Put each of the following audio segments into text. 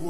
I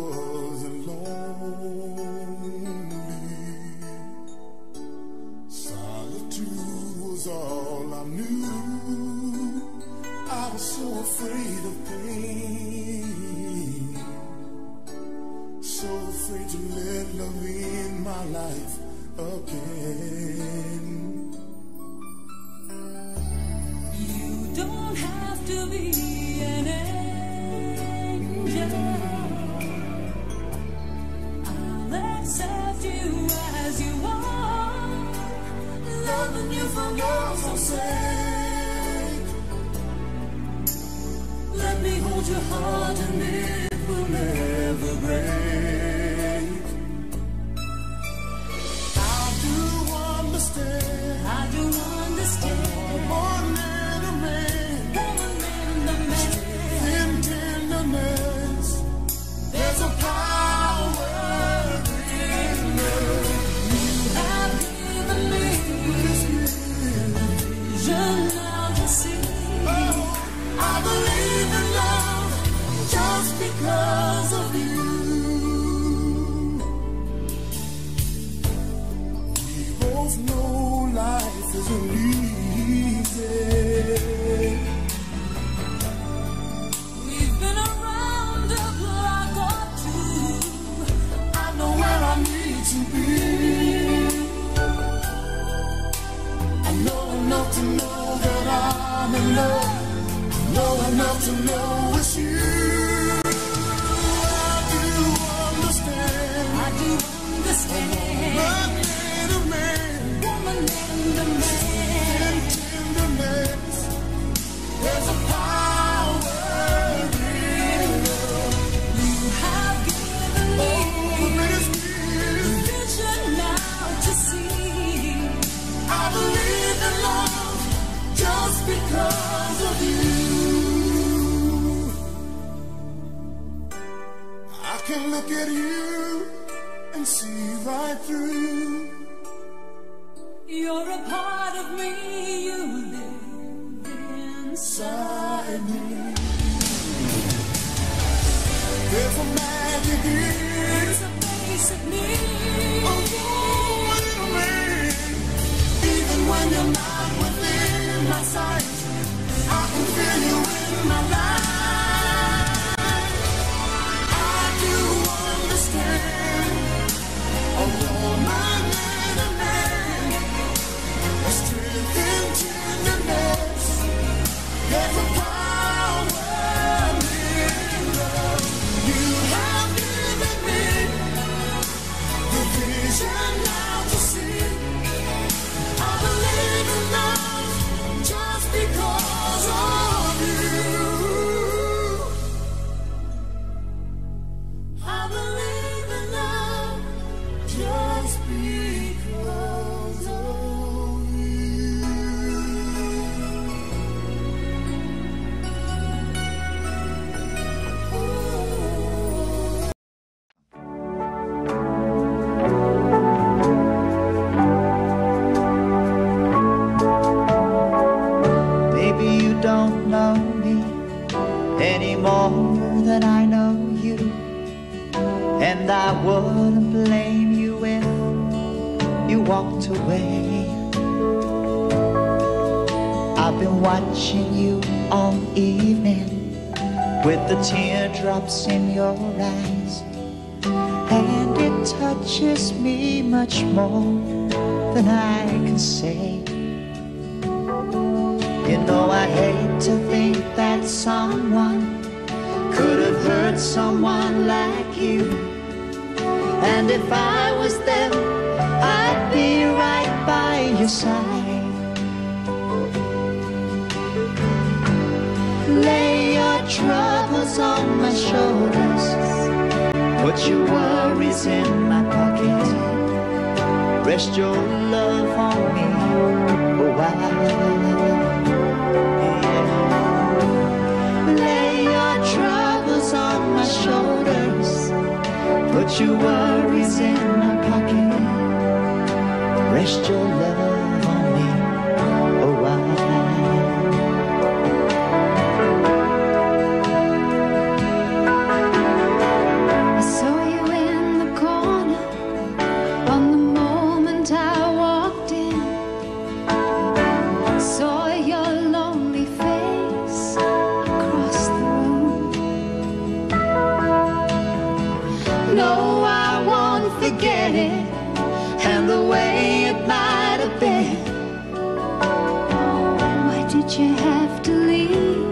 did you have to leave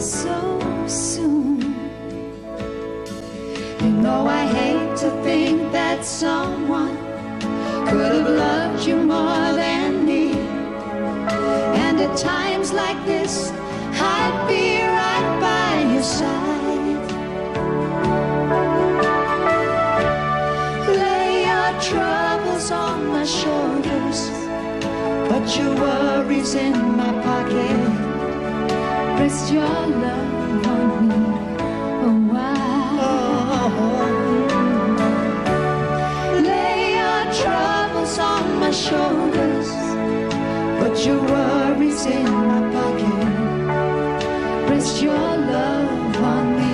so soon? You know I hate to think that someone could have loved you more than me. And at times like this, I'd be right by your side. Lay your troubles on my shoulders, put your worries in my pocket, rest your love on me a while. Oh. Lay your troubles on my shoulders, put your worries in my pocket, rest your love on me.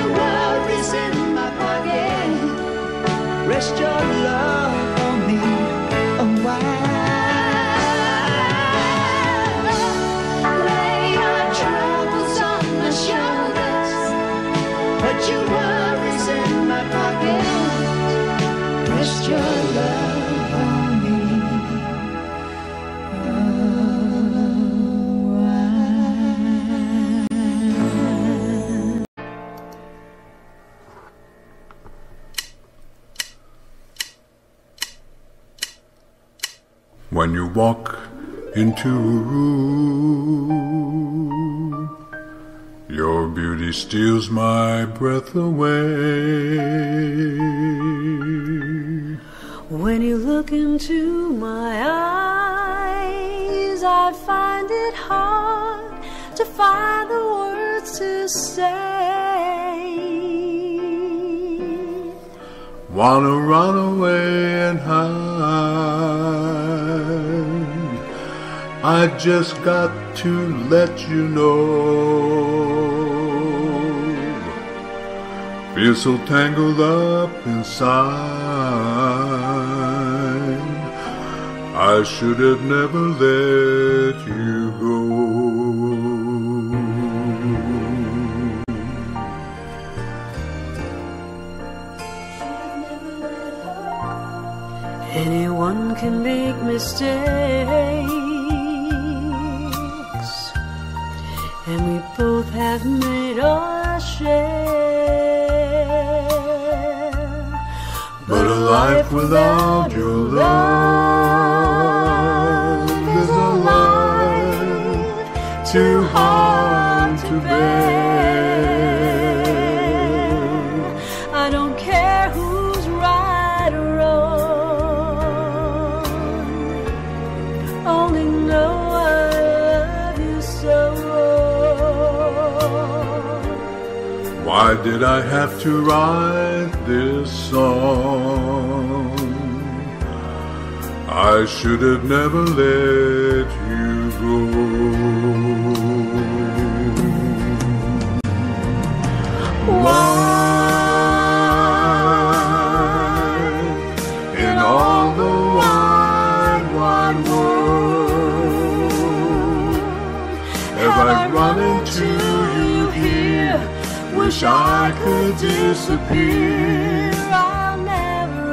Your worries in my pocket, rest your love on me a while. Lay your troubles on my shoulders, put your worries in my pocket, rest your love. When you walk into a room, your beauty steals my breath away. When you look into my eyes, I find it hard to find the words to say. Wanna run away and hide, I just got to let you know. Feel so tangled up inside, I should have never let you go. Anyone can make mistakes, and we both have made our share. But a life without your love is a life too hard to bear. I don't care who's right or wrong, only know I love you so. Why did I have to write this song? I should have never let you go. Why, in all the wide, wide world, have I run into you here? Wish I could disappear. I'll never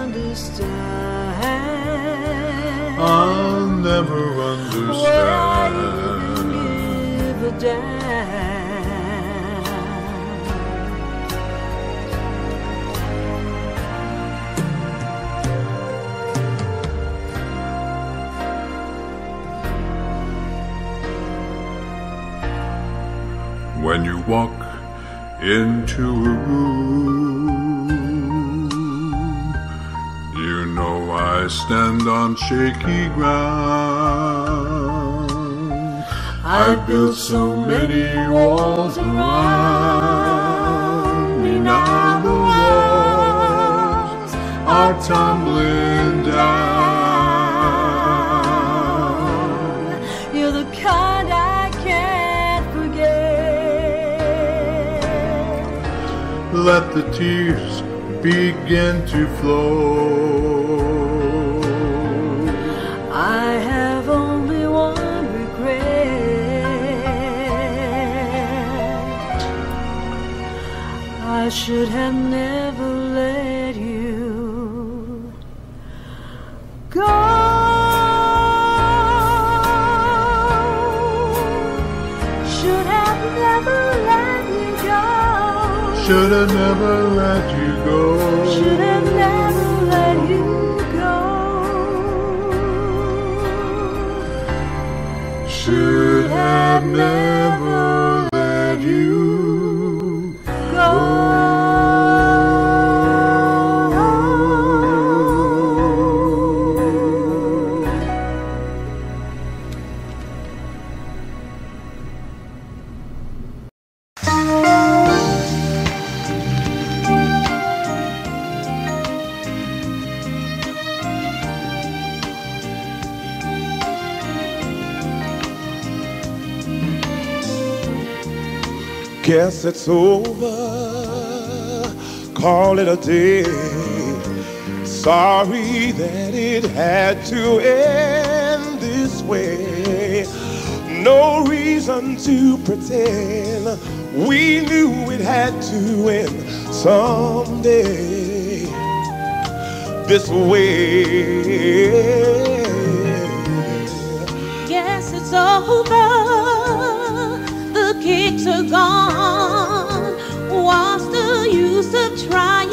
understand. I'll never understand. Why give a damn? When you walk into a room, you know I stand on shaky ground. I've built so many walls around me, now the walls are tumbling down. You're the kind I can't forget. Let the tears begin to flow. I have only one regret. I should have never let you go. Should have never let you go. Should have never let you go. Should have never let you go. Should have never let you go. Guess it's over, call it a day. Sorry that it had to end this way. No reason to pretend, we knew it had to end someday this way. Guess it's over, the kicks are gone. What's the use of trying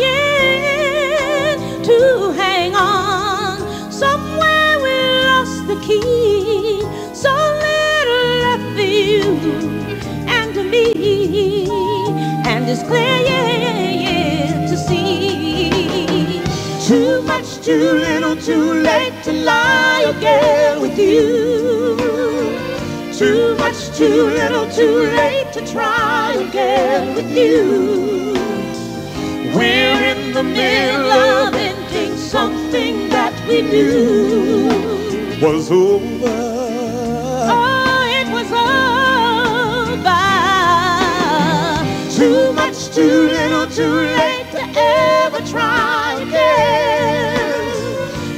to hang on? Somewhere we lost the key, so little left for you and to me, and it's clear, yeah, to see. Too much, too little, too late to lie again with you. Too much, too little, too late to try again with you. We're in the middle of ending something that we knew was over. Oh, it was over. Too much, too little, too late to ever try again.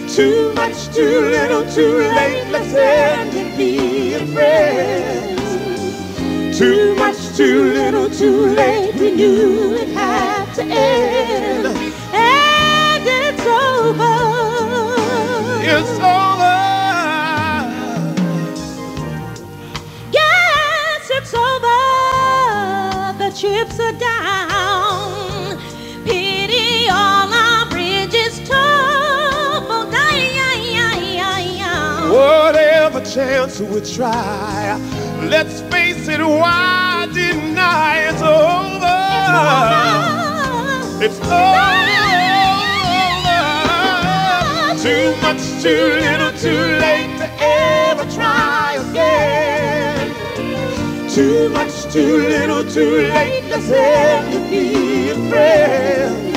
Too much, too little, too late, let's end it being friends. Too much, too little, too late, we knew it had to end. And it's over. It's over. Yes, it's over. The chips are down. Pity all our bridges tumble down. Whatever chance we try, let's face it, why deny? It's over. It's over. It's over. Too much, too little, too late to ever try again. Too much, too little, too late, let's end it being friends.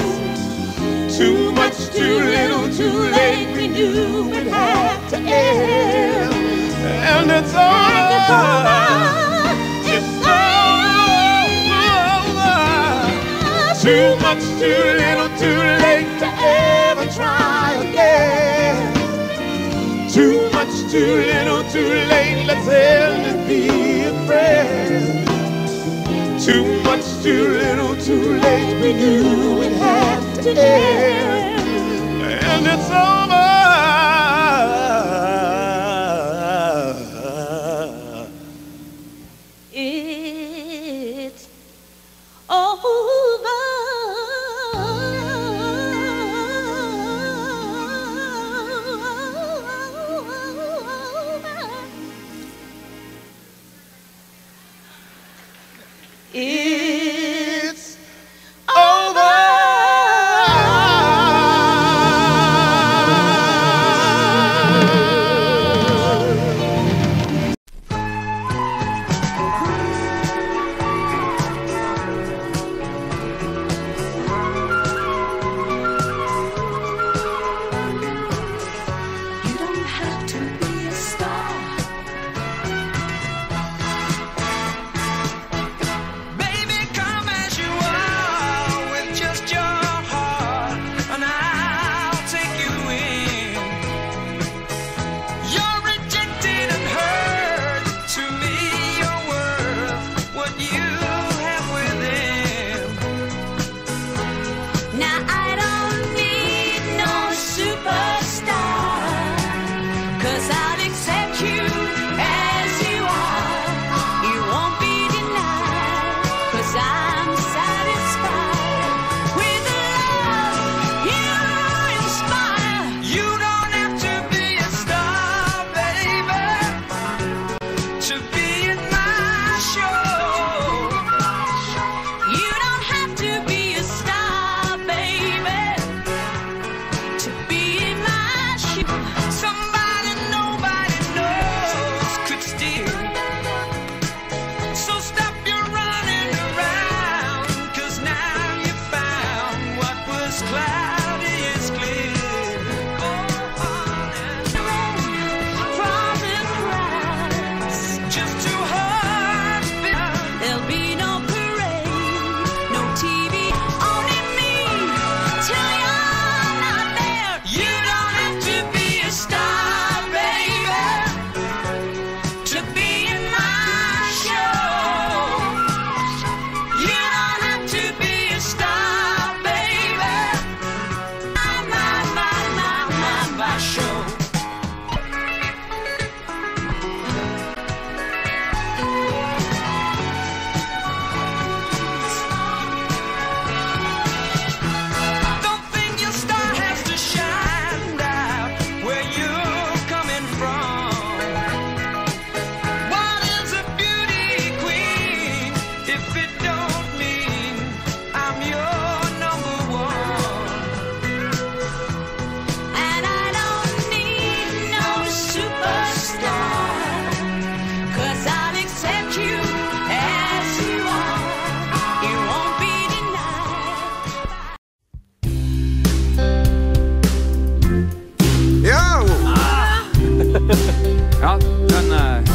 Too much, too little, too late, we knew it had to end. And it's over. It's over. Too much, too little, too late to ever try again. Too much, too little, too late, let's end and be friends. Too much, too little, too late, we knew it had to end. And it's over. It's over. Not tonight.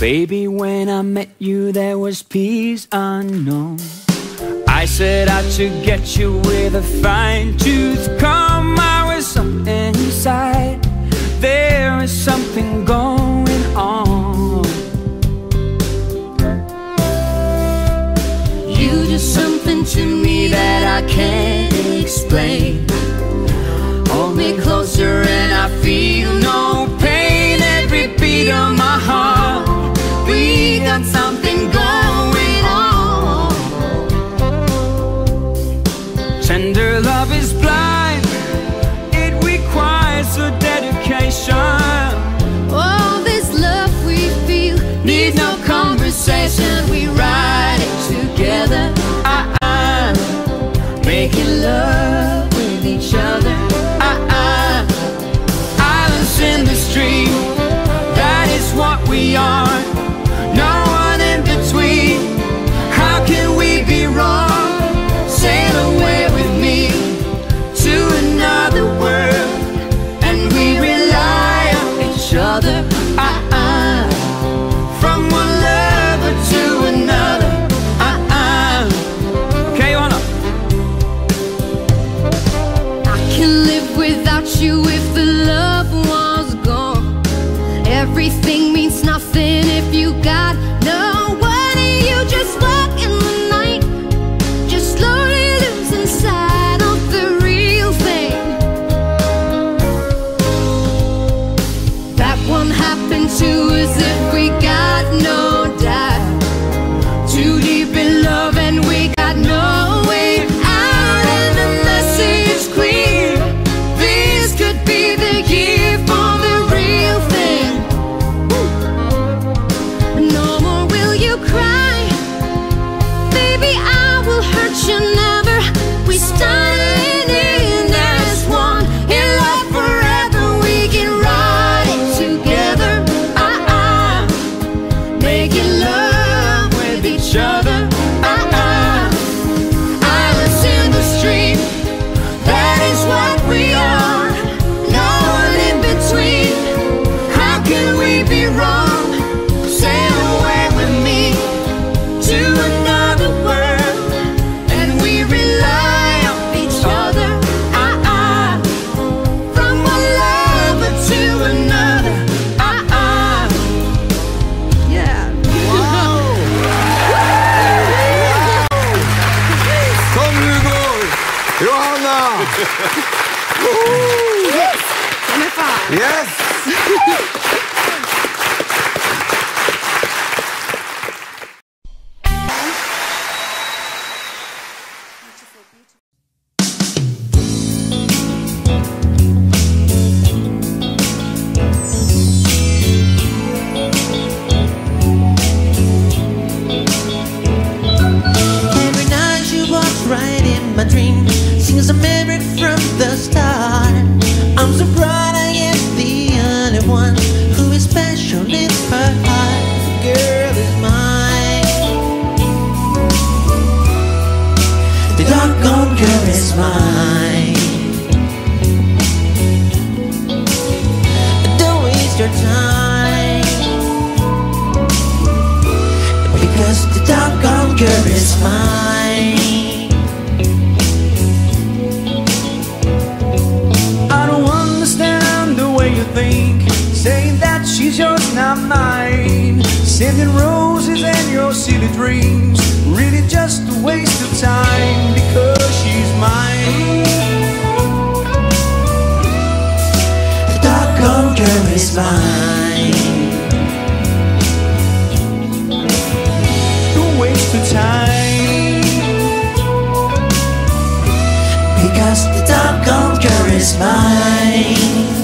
Baby, when I met you, there was peace unknown. I set out to get you with a fine-tooth comb. I was something inside. There is something going on. You do something to me that I can't explain. Hold me closer and I feel no pain. Every beat of my heart, we got something going on. Tender love is blind. It requires a dedication. All this love we feel needs no conversation. We ride it together, making love with each other. That is what we are, no one in between. How can we be wrong? Sail away with me to another world, and we rely on each other. From one lover to another. Okay, on up. I can live without you if the love won't. Everything means nothing if you got no one. You just walk in the night, just slowly losing sight of the real thing. That won't happen to us if we got no doubt. Too deep in love and we got no way out. And the message is clear, this could be the year for the real thing. You never, we stand in as one. In love forever, we can ride it together. Making love with each other. Islands in the stream, that is what we are. No one in between. How can we be wrong? Sail away with me to another world. Yes! Number five. Yes! Beautiful, beautiful. Every night you walked right in my dream. Sings a memory from the start. I'm so proud I am the only one who is special in her heart. The girl is mine. The doggone girl is mine. Don't waste your time, because the doggone girl is mine. Saying that she's yours, not mine. Sending roses and your silly dreams, really just a waste of time, because she's mine. The doggone girl is mine. A waste of time, because the doggone girl is mine.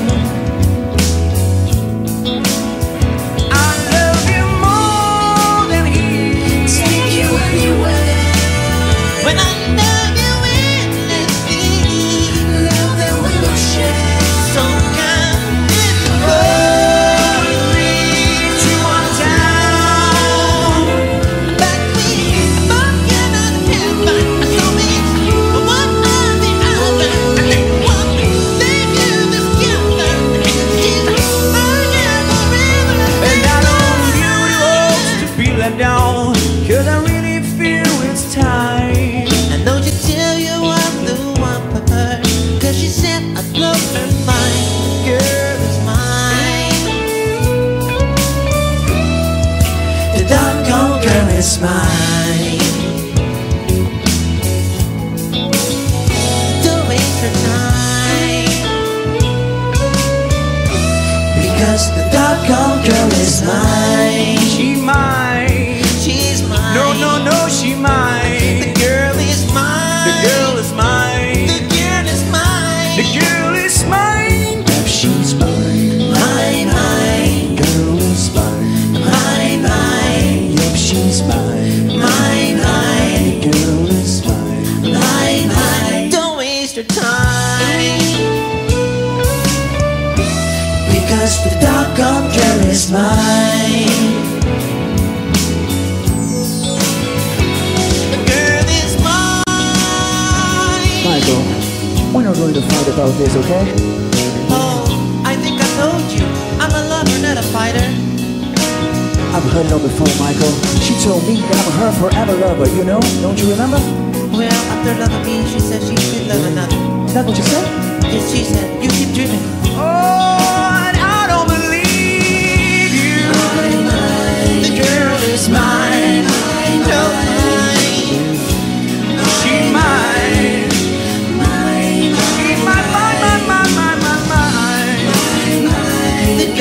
Let's go. is mine. Don't wait for time, because the doggone girl is mine. She mine. She's mine. No, no, no, she mine. The girl is mine. The girl is mine. The girl is mine. The girl is mine. If she's mine, mine, mine. Girl is mine, mine, mine. If she's mine, mine, mine. Girl is mine, mine, mine. Don't waste your time, because the doggone girl is mine. Michael, we're not going to fight about this, okay? Oh, I think I told you. I'm a lover, not a fighter. I've heard it all before, Michael. She told me that I'm her forever lover, you know? Don't you remember? Well, after loving me, she said she could love another. Is that what you said? Yes, she said. You keep dreaming. Oh, and I don't believe you. Mine, mine. The girl is mine. Mine, mine. She mine. Yes,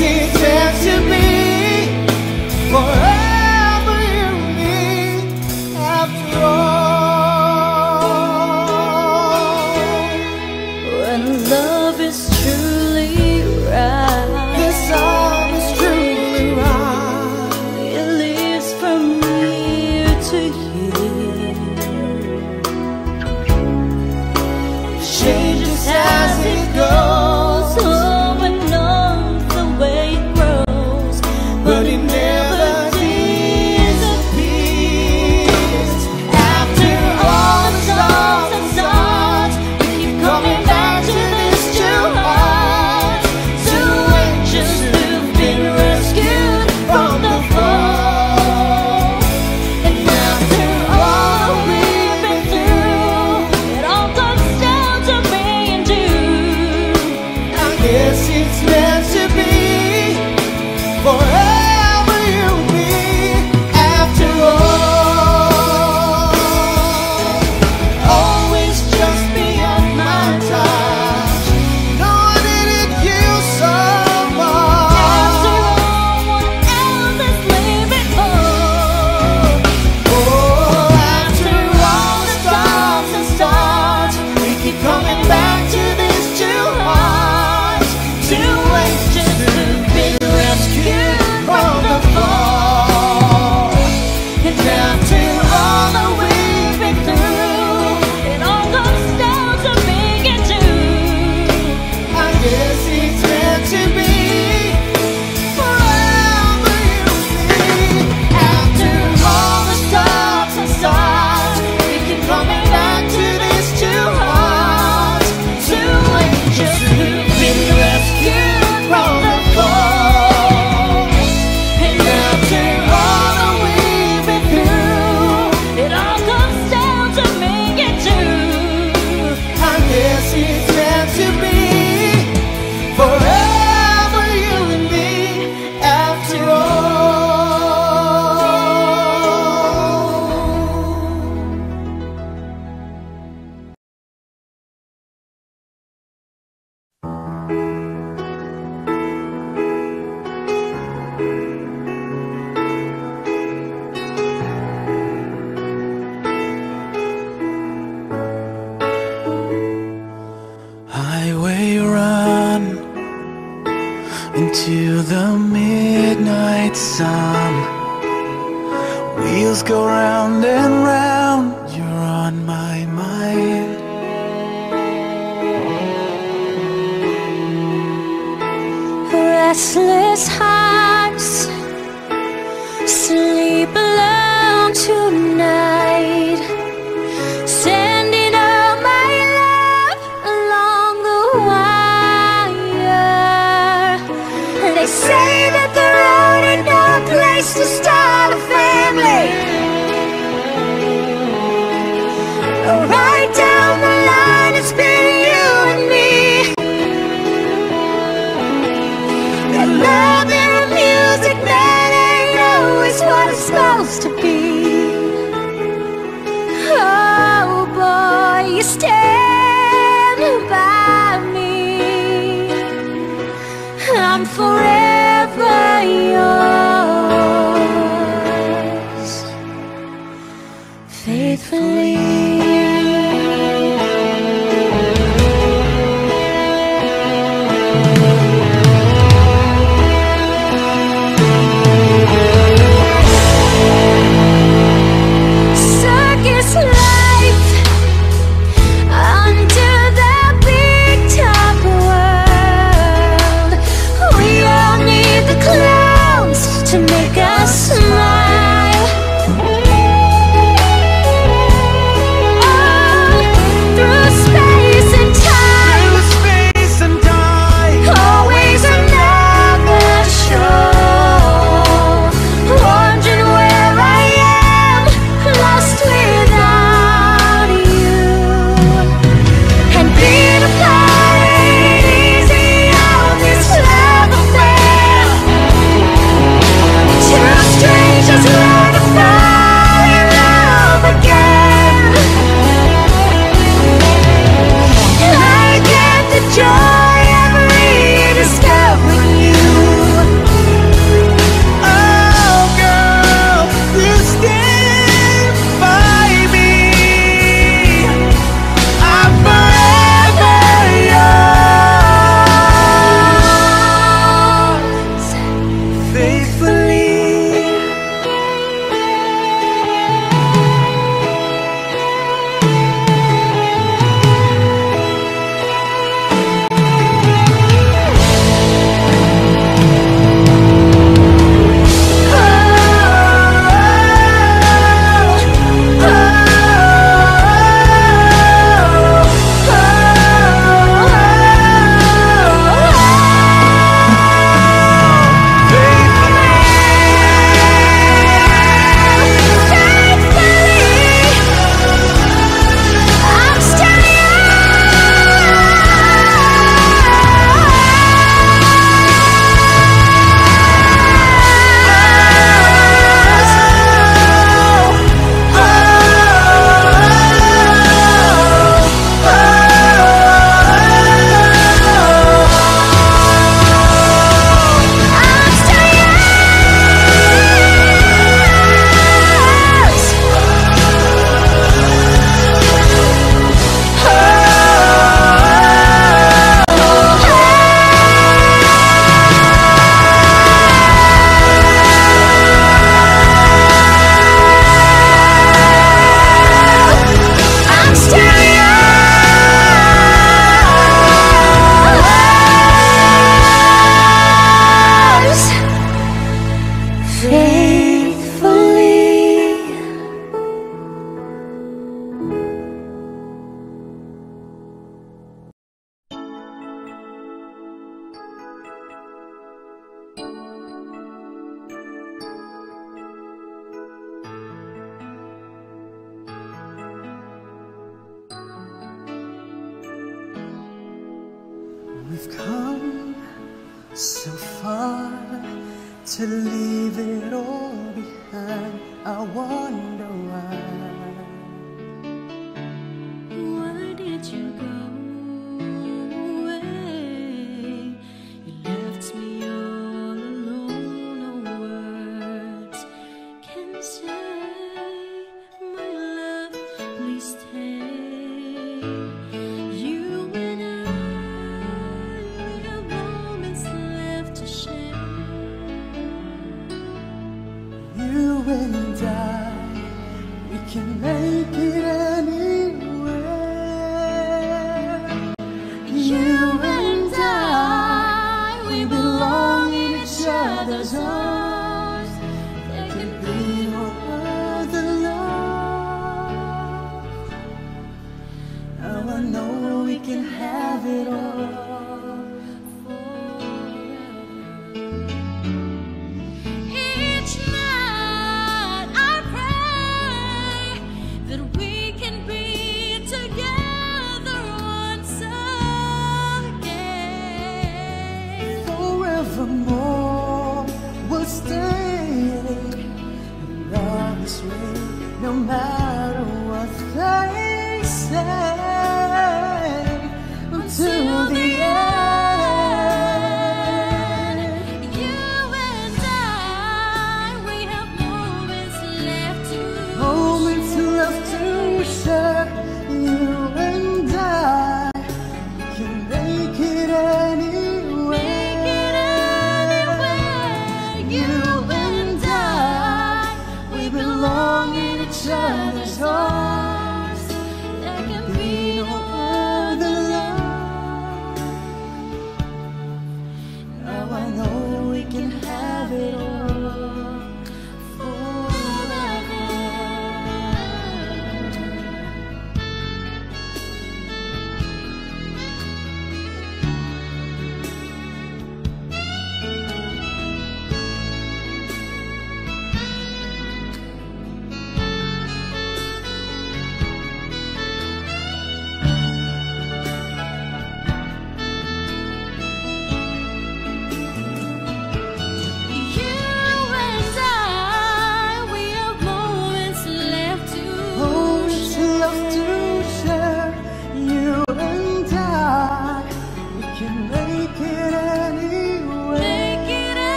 it has to be forever. wheels go round and round, you're on my mind. Restless hearts sleep alone tonight, sending out my love along the wire. They say that the road ain't no place to start a family. Right down the line, it's been you and me. That love and music, that ain't always what it's supposed to be. Oh boy, you stand by me. I'm forever yours, faithfully. And I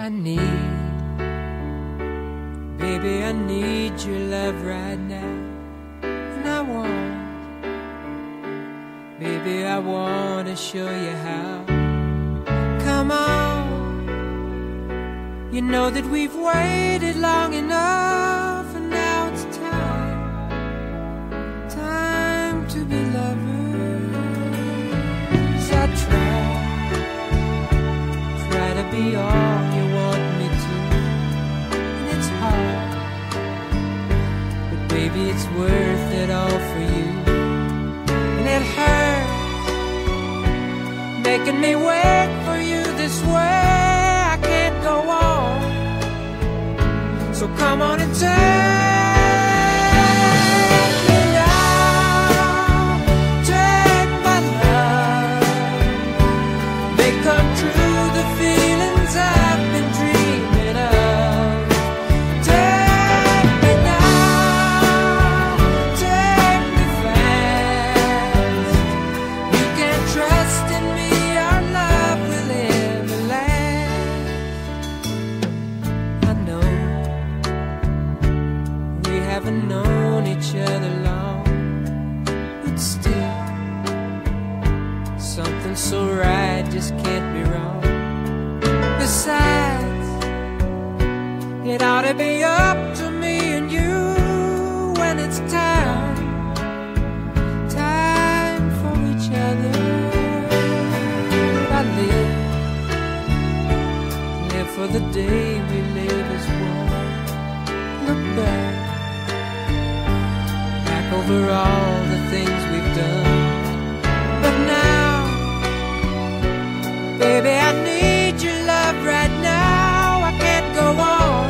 I need, baby, I need your love right now. And I want, baby, I want to show you how. Come on, you know that we've waited long enough, and now it's time, time to be lovers. I try to be all you want me to, and it's hard, but baby it's worth it all for you. And it hurts making me wait for you this way. I can't go on, so come on and turn. It ought to be up to me and you when it's time, time for each other. I live for the day we live as one. Look back over all the things we've done. But now, baby, I need your love right now. I can't go on,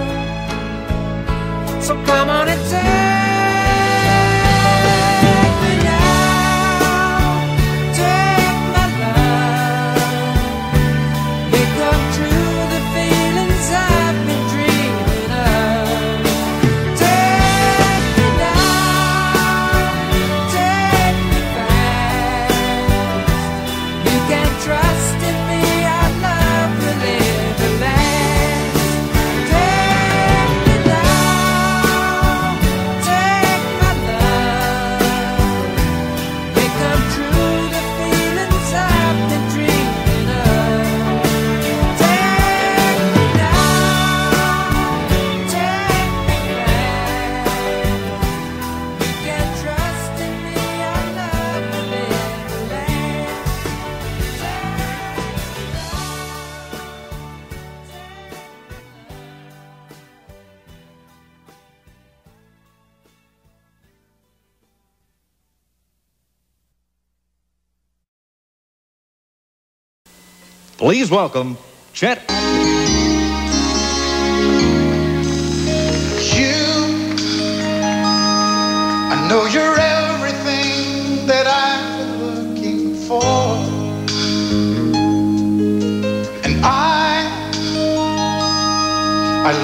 Please welcome Chet. I know you're everything that I've been looking for, and I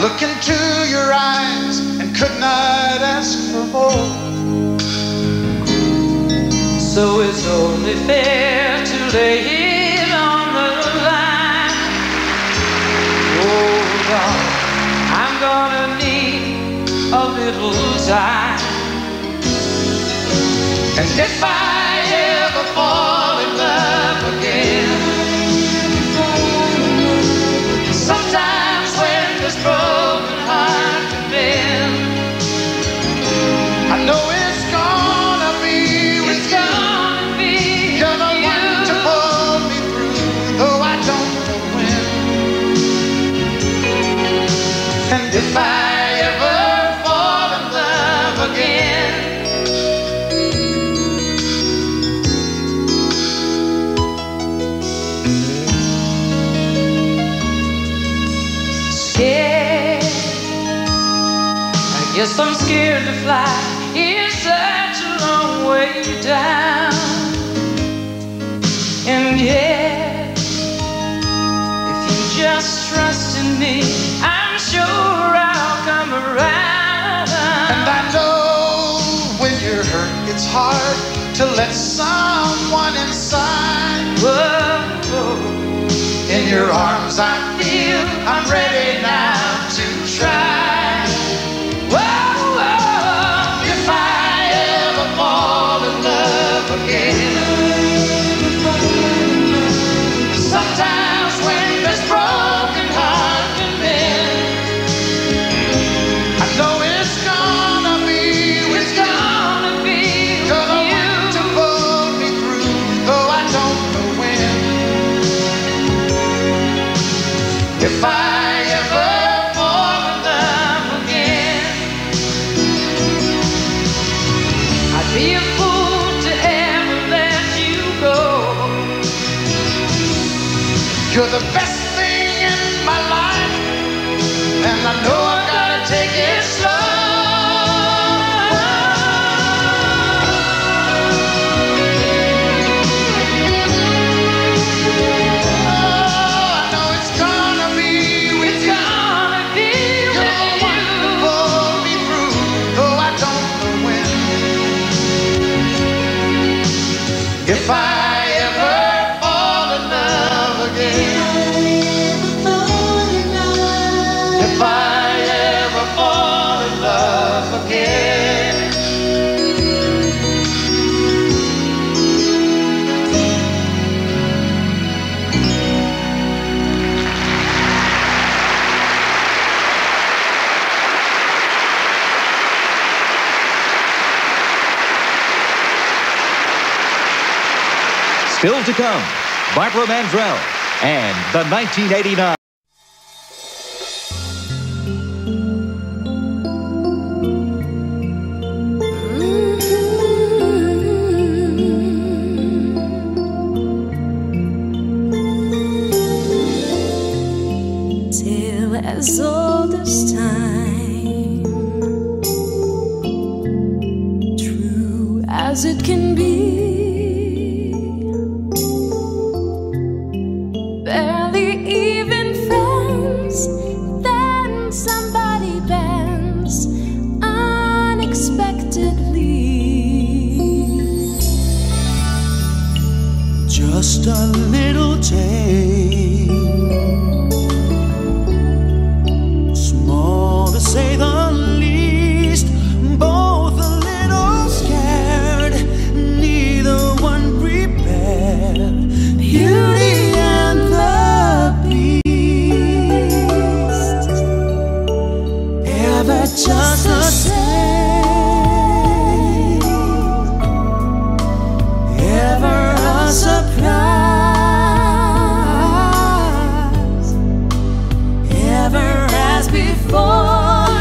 look into your eyes and could not ask for more. So it's only fair to lay it on the line. Oh God, I'm gonna need a little time. And if I ever fall in love again, sometimes when this broken heart can mend, I know it's gonna be you're the one to pull me through, though I don't know when. And if I ever fall in love again, yes, I'm scared to fly, it's such a long way down. And yeah, if you just trust in me, I'm sure I'll come around. And I know when you're hurt, it's hard to let someone inside. Whoa. In your arms I feel I'm ready now to try. Sometimes when this broken heart can mend, I know it's gonna be you're the one to pull me through, though I don't know when. If I ever fall in love again, I'd be a fool to ever let you go. You're the best thing in my life, and I know I gotta take it slow. Oh, I know it's gonna be you're the one to pull me through, though I don't know when. If I still to come, Barbara Mandrell and the 1989. Till as old as time, true as it can be. Just a little change, small to say the least. Both a little scared, neither one prepared. Beauty and the Beast, ever just the same, ever a surprise. Ever as before,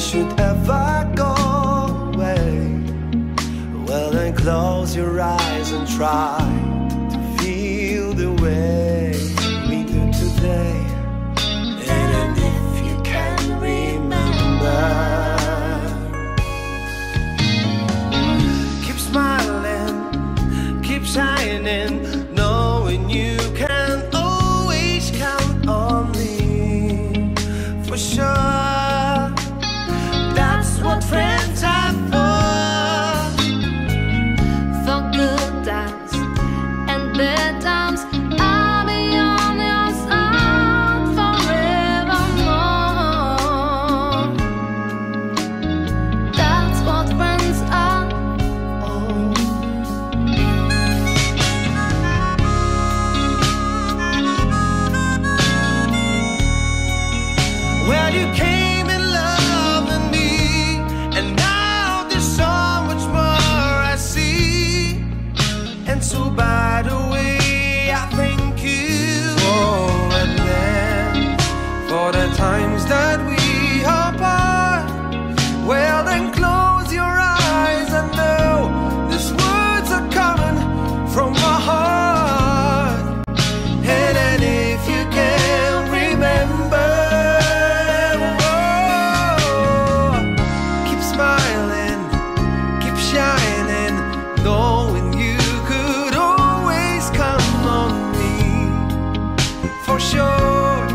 should ever go away, well then close your eyes and try to feel the way we do today. And if you can remember, keep smiling, keep shining, knowing you can always count on me for sure. Friends are for good times and bad times. I'll be on your side forevermore. That's what friends are. Oh. Well, you can't. So by the way, I thank you for and then for the times that we are apart. Well then close your eyes and know these words are coming from my heart. And then if you can remember, oh, keep smiling, keep shining, knowing sure.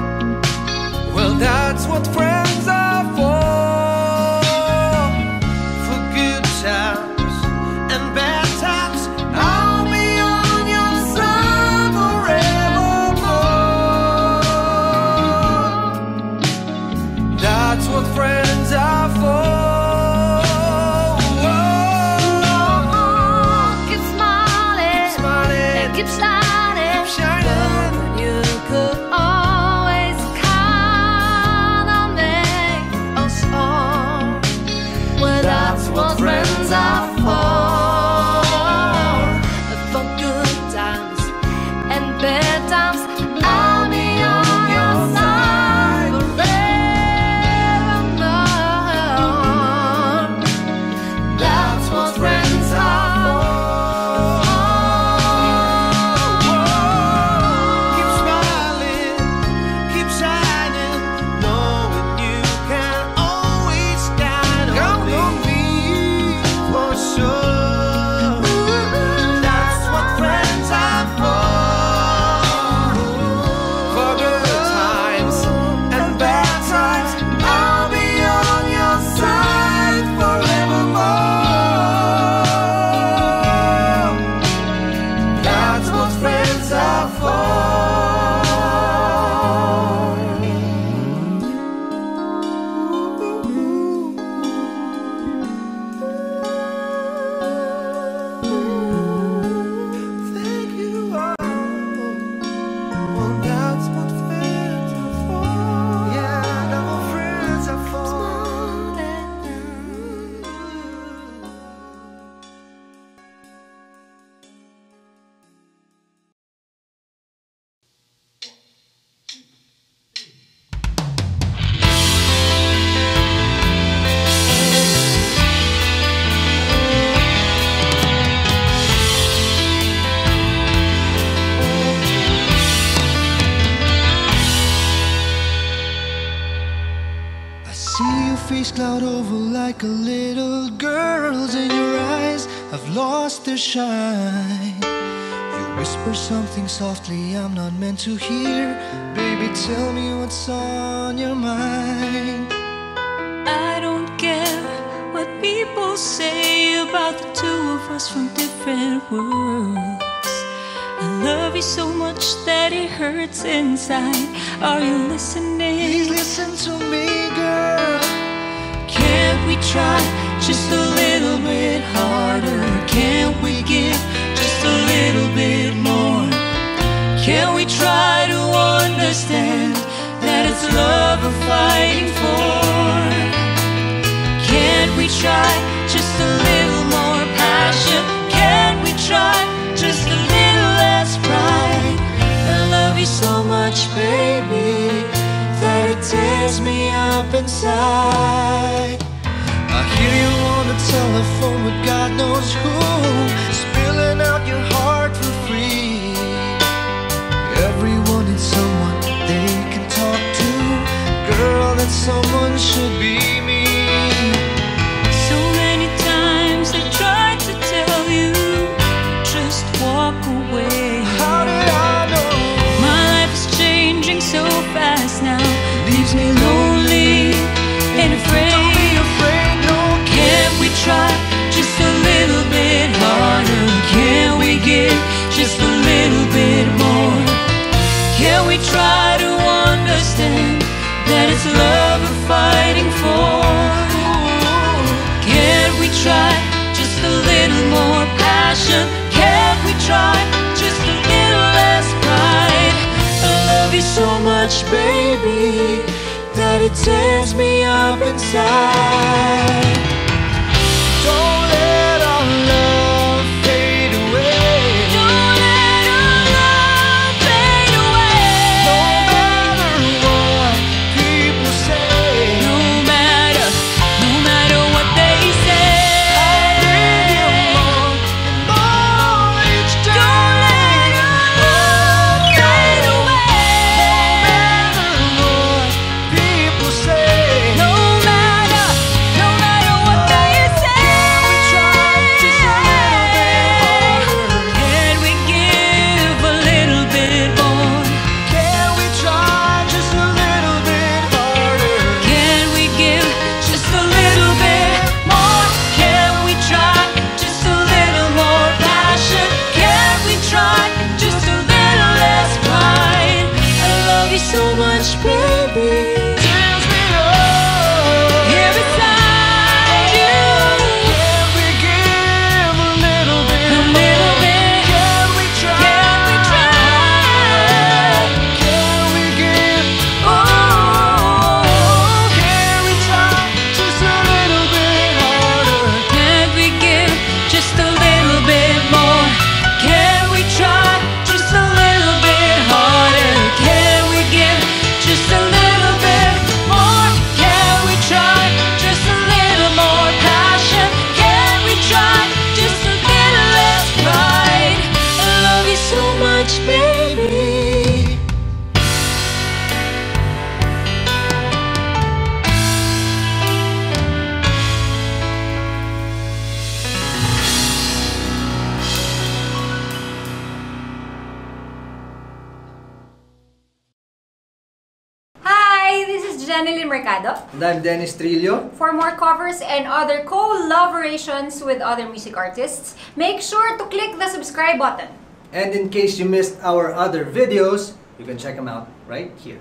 Well, that's what friends are for good times and bad times. I'll be on your side forevermore. That's what friends are for. Oh, keep smiling, keep smiling, keep shining, keep shining. What friends are for good times and bad times. I'll be on your side forevermore. That's what friends are for. Keep smiling, keep shining, knowing you can always count on me. Sure. Cloud over like a little girl's in your eyes. I've lost their shine. You whisper something softly I'm not meant to hear. Baby, tell me what's on your mind. I don't care what people say about the two of us from different worlds. I love you so much that it hurts inside. Are you listening? Please listen to me, girl. Can't we try just a little bit harder? Can't we give just a little bit more? Can we try to understand that it's love we're fighting for? Can't we try just a little more passion? Can't we try just a little less pride? I love you so much, baby, that it tears me up inside. the phone with God knows who, spilling out your heart for free. Everyone needs someone they can talk to. Girl, that someone should be me. So many times I tried to tell you, just walk away. How did I know? My life is changing so fast now. It leaves me lonely and afraid. Try just a little bit harder. Can we get just a little bit more? Can we try to understand that it's love we're fighting for? Can we try just a little more passion? Can we try just a little less pride? I love you so much, baby, that it tears me up inside. Don't let our love fade away. Don't let our love fade away. No matter what people say. No matter what they say. I give you more and more each day. Don't let our love fade away. No matter what people say. No matter what they say. I'm Dennis Trillo. For more covers and other collaborations with other music artists, make sure to click the subscribe button. And in case you missed our other videos, you can check them out right here.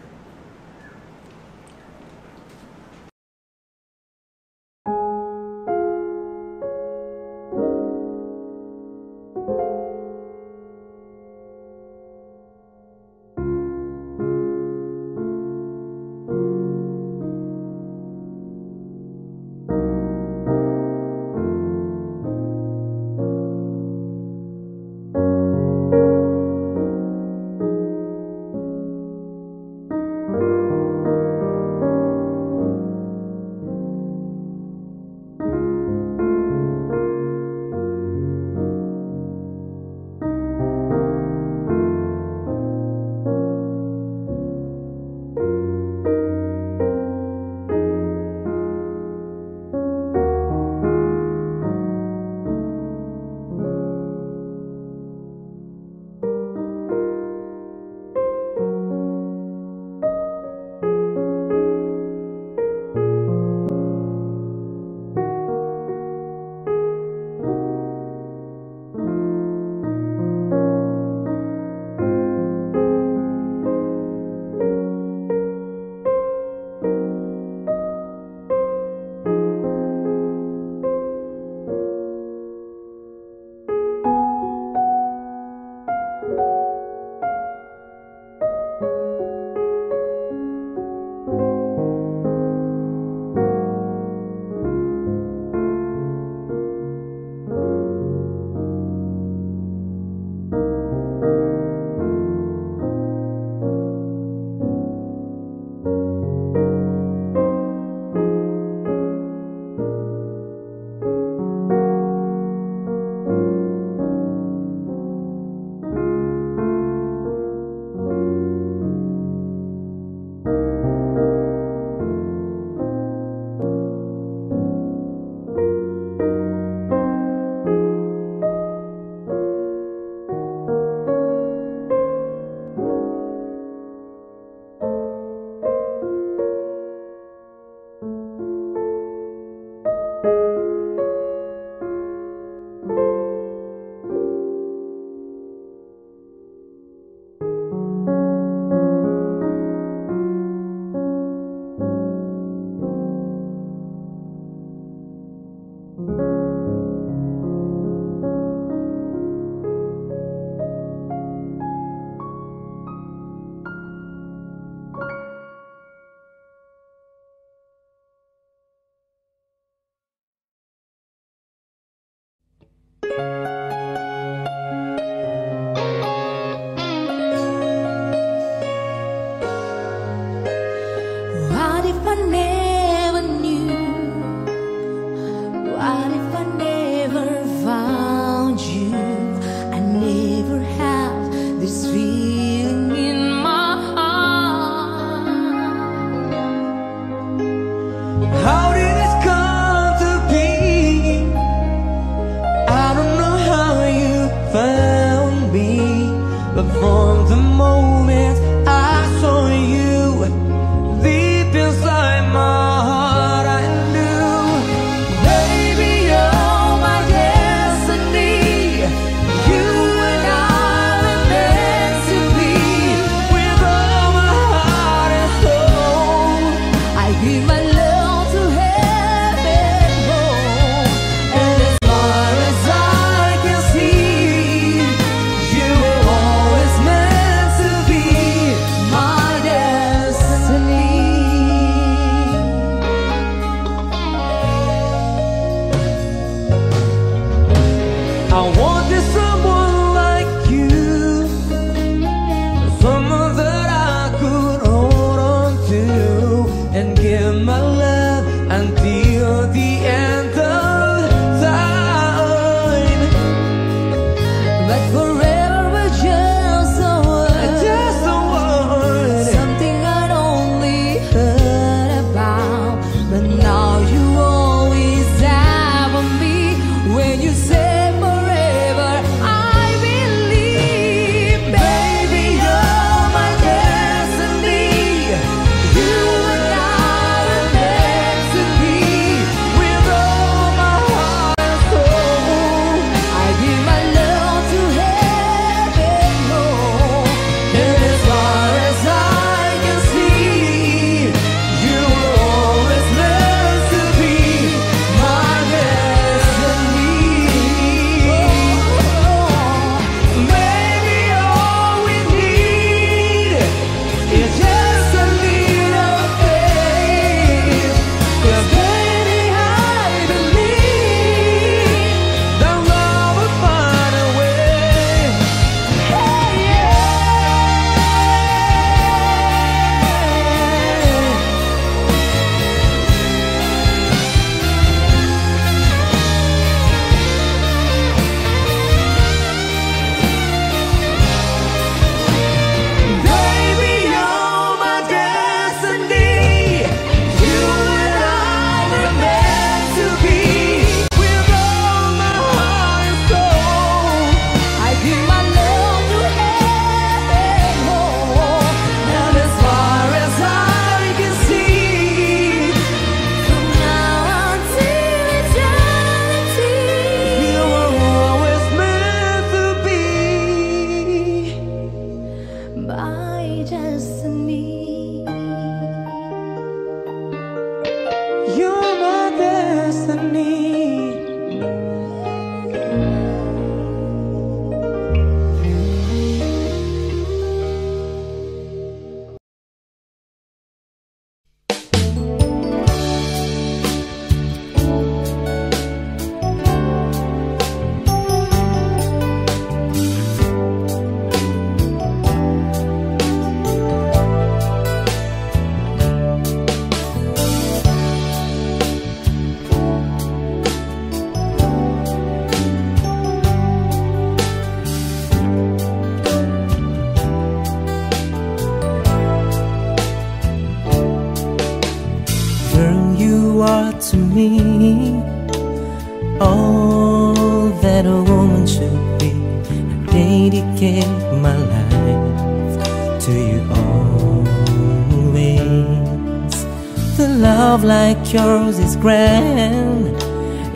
Yours is grand.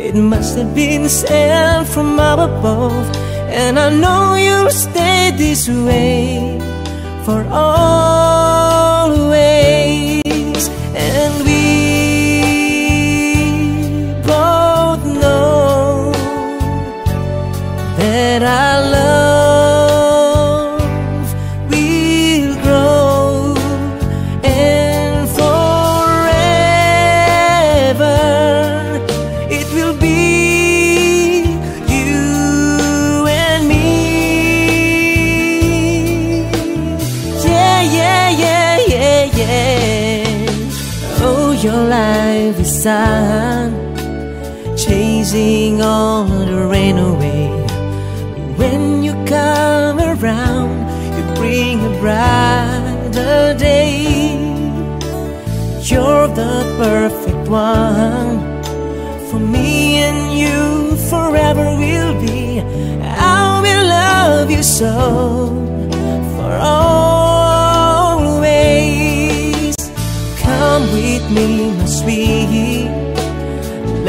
It must have been sent from up above, and I know you'll stay this way for always. And we both know that our love will grow and yeah. alive is sun, chasing all the rain away. When you come around, you bring a brighter day. You're the perfect one for me, and you forever will be. I will love you so for always. Come with me, my sweet,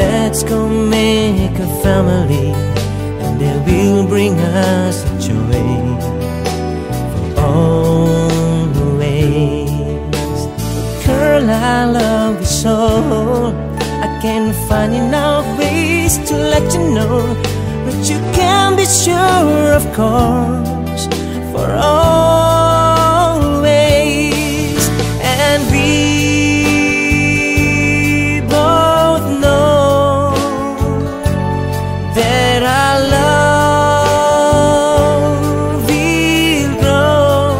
let's go make a family, and it will bring us joy for always. Girl, I love you so, I can't find enough ways to let you know, but you can be sure, of course, for always. And we both know that our love will grow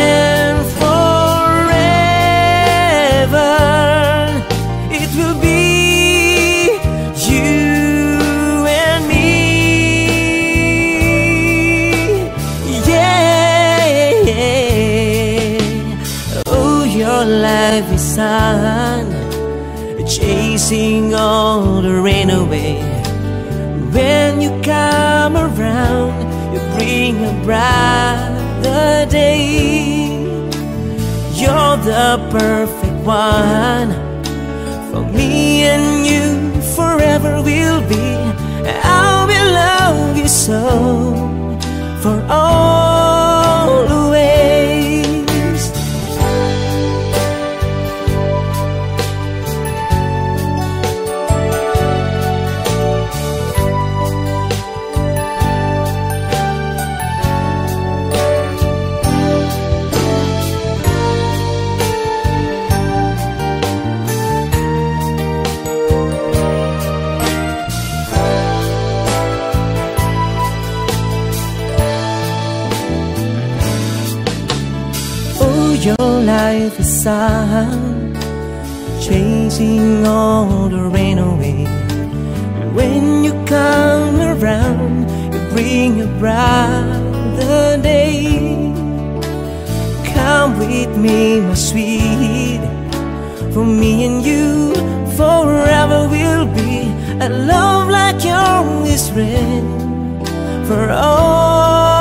and forever. It will be you and me, yeah. Oh, your life is sun, chasing all the rain away. When you come around, you bring a brighter day. You're the perfect one for me, and you forever will be. I will love you so for always. Your life is sun, chasing all the rain away. When you come around, you bring a brighter day. Come with me, my sweet, for me and you forever will be. A love like yours is rare for all.